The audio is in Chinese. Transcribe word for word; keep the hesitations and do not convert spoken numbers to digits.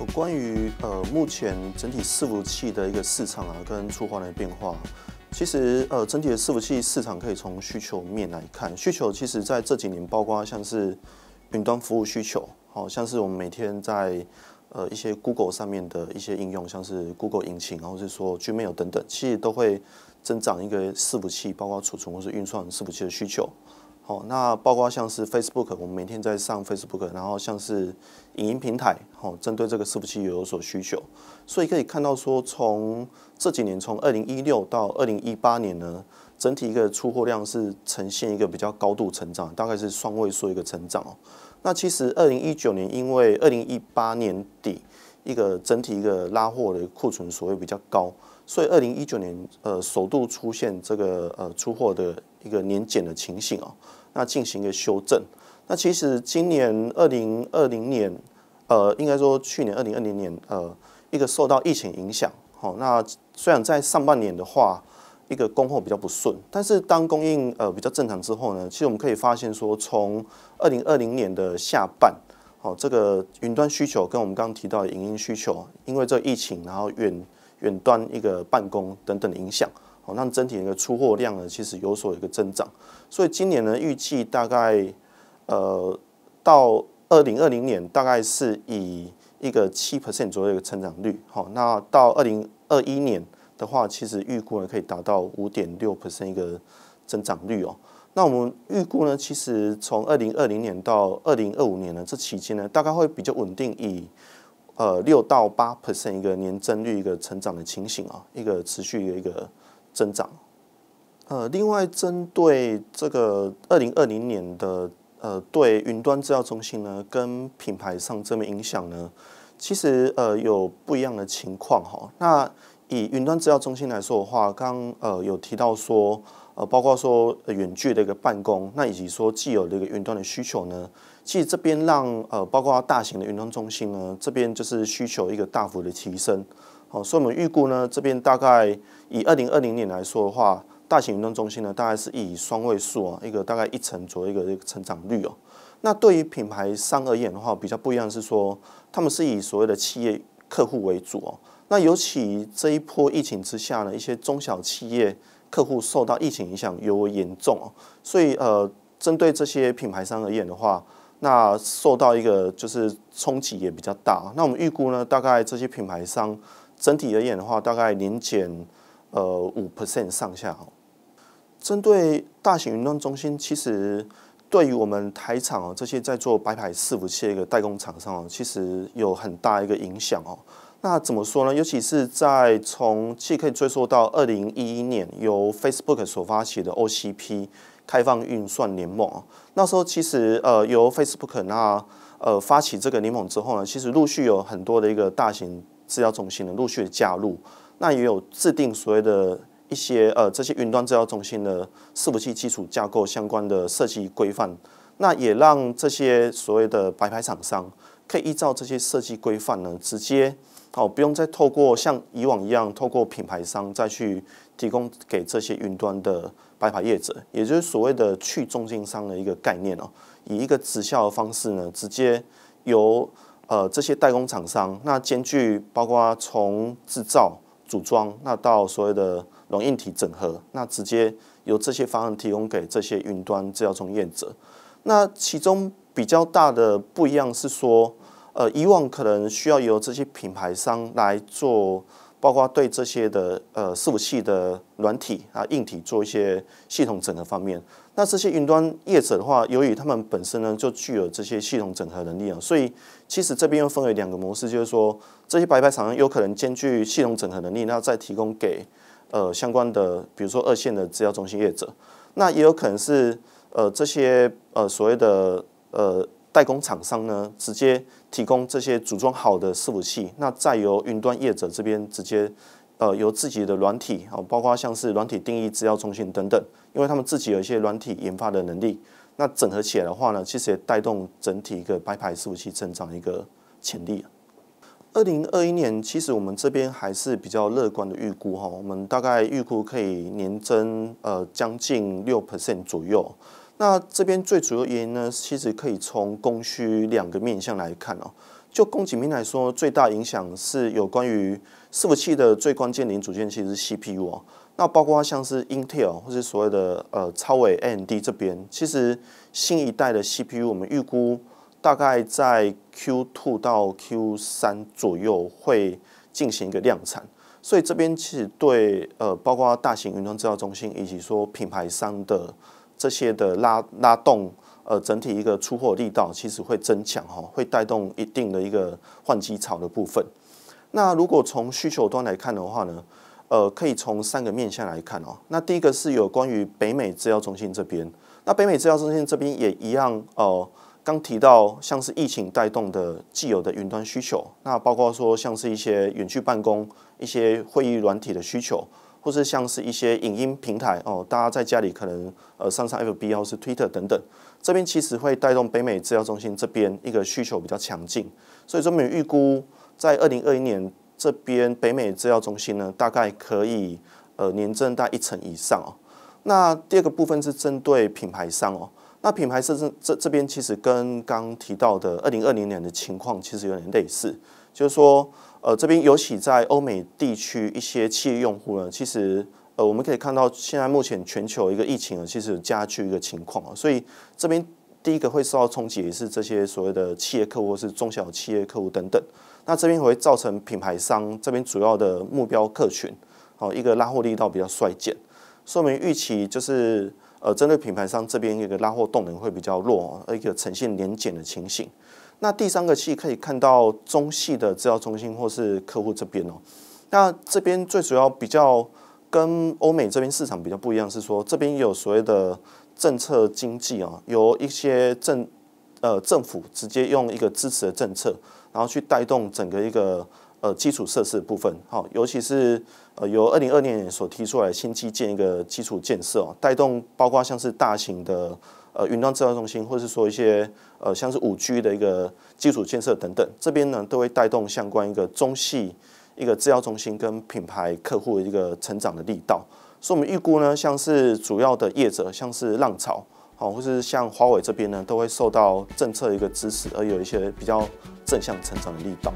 有关于呃目前整体伺服器的一个市场啊，跟出货的变化。 其实，呃，整体的伺服器市场可以从需求面来看，需求其实在这几年，包括像是云端服务需求，好、哦、像是我们每天在呃一些 Google 上面的一些应用，像是 Google 引擎，然后是说 Gmail 等等，其实都会增长一个伺服器，包括储存或是运算伺服器的需求。好、哦，那包括像是 Facebook， 我们每天在上 Facebook， 然后像是影音平台，好、哦，针对这个伺服器也有所需求，所以可以看到说从 这几年从二零一六到二零一八年呢，整体一个出货量是呈现一个比较高度成长，大概是双位数一个成长哦。那其实二零一九年因为二零一八年底一个整体一个拉货的库存所谓比较高，所以二零一九年呃首度出现这个呃出货的一个年减的情形哦。那进行一个修正。那其实今年二零二零年呃应该说去年二零二零年呃一个受到疫情影响。 哦，那虽然在上半年的话，一个供货比较不顺，但是当供应呃比较正常之后呢，其实我们可以发现说，从二零二零年的下半，哦，这个云端需求跟我们刚刚提到的影音需求，因为这疫情，然后远远端一个办公等等的影响，哦，让整体的一个出货量呢，其实有所一个增长。所以今年呢，预计大概呃到二零二零年，大概是以 一个百分之七 左右的一个成长率，好，那到二零二一年的话，其实预估呢可以达到 百分之五点六 一个增长率哦。那我们预估呢，其实从二零二零年到二零二五年呢，这期间呢，大概会比较稳定以呃六到八 一个年增率一个成长的情形啊，一个持续的一个增长。呃，另外针对这个二零二零年的 呃，对云端资料中心呢，跟品牌上这面影响呢，其实呃有不一样的情况哈。那以云端资料中心来说的话，刚呃有提到说，呃包括说远距的一个办公，那以及说既有的一个云端的需求呢，其实这边让呃包括大型的云端中心呢，这边就是需求一个大幅的提升。好、呃，所以我们预估呢，这边大概以二零二零年来说的话， 大型云端中心呢，大概是以双位数啊，一个大概一成左右一个一个成长率哦。那对于品牌商而言的话，比较不一样是说，他们是以所谓的企业客户为主哦。那尤其这一波疫情之下呢，一些中小企业客户受到疫情影响尤为严重哦。所以呃，针对这些品牌商而言的话，那受到一个就是冲击也比较大。那我们预估呢，大概这些品牌商整体而言的话，大概年减 呃， 百分之五 上下哦。针对大型云端中心，其实对于我们台厂哦，这些在做白牌伺服器的一个代工厂商哦，其实有很大一个影响哦。那怎么说呢？尤其是在从其实可以追溯到二零一一年由 Facebook 所发起的 O C P 开放运算联盟哦。那时候其实呃，由 Facebook 那呃发起这个联盟之后呢，其实陆续有很多的一个大型资料中心呢陆续的加入。 那也有制定所谓的一些呃这些云端资料中心的伺服器基础架构相关的设计规范，那也让这些所谓的白牌厂商可以依照这些设计规范呢，直接哦不用再透过像以往一样透过品牌商再去提供给这些云端的白牌业者，也就是所谓的去中间商的一个概念哦，以一个直销的方式呢，直接由呃这些代工厂商，那兼具包括从制造 组装，那到所谓的软硬体整合，那直接由这些方案提供给这些云端资料中心业者。那其中比较大的不一样是说，呃，以往可能需要由这些品牌商来做，包括对这些的呃伺服器的软体啊、硬体做一些系统整合方面。那这些云端业者的话，由于他们本身呢就具有这些系统整合能力啊，所以 其实这边又分为两个模式，就是说这些白牌厂商有可能兼具系统整合能力，那再提供给呃相关的，比如说二线的资料中心业者，那也有可能是呃这些呃所谓的呃代工厂商呢，直接提供这些组装好的伺服器，那再由云端业者这边直接呃由自己的软体啊、哦，包括像是软体定义资料中心等等，因为他们自己有一些软体研发的能力。 那整合起来的话呢，其实也带动整体一个白牌伺服器增长一个潜力。二零二一年，其实我们这边还是比较乐观的预估哈，我们大概预估可以年增呃将近 百分之六 左右。那这边最主要原因呢，其实可以从供需两个面向来看哦，就供给面来说，最大影响是有关于伺服器的最关键零组件，其实是 C P U 哦。那包括像是 Intel 或是所谓的呃超微 A M D 这边，其实新一代的 C P U 我们预估大概在 Q 二 到 Q 三 左右会进行一个量产。 所以这边其实对呃，包括大型云端资料中心以及说品牌商的这些的拉拉动，呃，整体一个出货力道其实会增强哈，会带动一定的一个换机潮的部分。那如果从需求端来看的话呢，呃，可以从三个面向来看哦。那第一个是有关于北美资料中心这边，那北美资料中心这边也一样呃。 刚提到像是疫情带动的既有的云端需求，那包括说像是一些远距办公、一些会议软体的需求，或是像是一些影音平台哦，大家在家里可能呃上上 F B 或是 Twitter 等等，这边其实会带动北美资料中心这边一个需求比较强劲，所以这边预估在二零二一年这边北美资料中心呢，大概可以呃年增大一成以上哦。那第二个部分是针对品牌商哦。 那品牌是这这这边其实跟刚提到的二零二零年的情况其实有点类似，就是说，呃，这边尤其在欧美地区一些企业用户呢，其实呃我们可以看到现在目前全球一个疫情呢，其实有加剧一个情况啊，所以这边第一个会受到冲击也是这些所谓的企业客户或是中小企业客户等等，那这边会造成品牌商这边主要的目标客群哦一个拉货力道比较衰减，所以我们预期就是。 呃，针对品牌商这边一个拉货动能会比较弱，一个呈现年减的情形。那第三个系可以看到中系的资料中心或是客户这边哦，那这边最主要比较跟欧美这边市场比较不一样是说，这边有所谓的政策经济啊、哦，由一些政呃政府直接用一个支持的政策，然后去带动整个一个。 呃，基础设施的部分，好，尤其是呃由二零二零年所提出来新基建一个基础建设哦，带动包括像是大型的呃云端资料中心，或是说一些呃像是 五 G 的一个基础建设等等，这边呢都会带动相关一个中系一个资料中心跟品牌客户一个成长的力道，所以我们预估呢，像是主要的业者，像是浪潮。 好，或是像华为这边呢，都会受到政策一个支持，而有一些比较正向成长的力道。